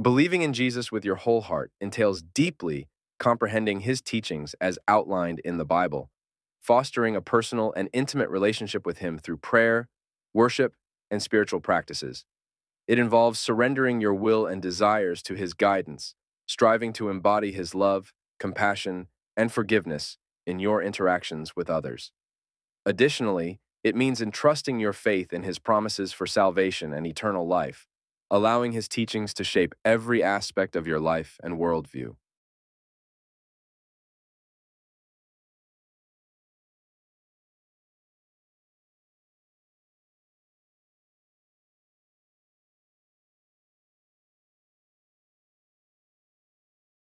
Believing in Jesus with your whole heart entails deeply comprehending his teachings as outlined in the Bible, fostering a personal and intimate relationship with him through prayer, worship, and spiritual practices. It involves surrendering your will and desires to his guidance, striving to embody his love, compassion, and forgiveness in your interactions with others. Additionally, it means entrusting your faith in his promises for salvation and eternal life, allowing his teachings to shape every aspect of your life and worldview.